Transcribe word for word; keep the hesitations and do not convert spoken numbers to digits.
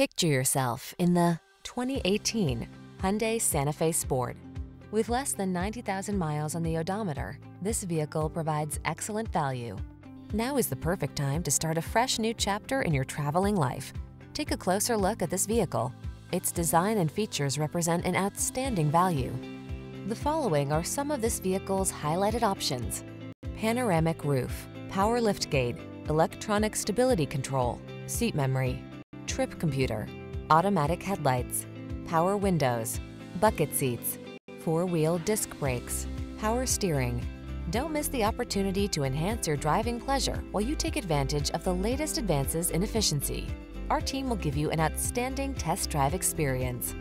Picture yourself in the twenty eighteen Hyundai Santa Fe Sport. With less than ninety thousand miles on the odometer, this vehicle provides excellent value. Now is the perfect time to start a fresh new chapter in your traveling life. Take a closer look at this vehicle. Its design and features represent an outstanding value. The following are some of this vehicle's highlighted options: panoramic roof, power liftgate, electronic stability control, seat memory, trip computer, automatic headlights, power windows, bucket seats, four-wheel disc brakes, power steering. Don't miss the opportunity to enhance your driving pleasure while you take advantage of the latest advances in efficiency. Our team will give you an outstanding test drive experience.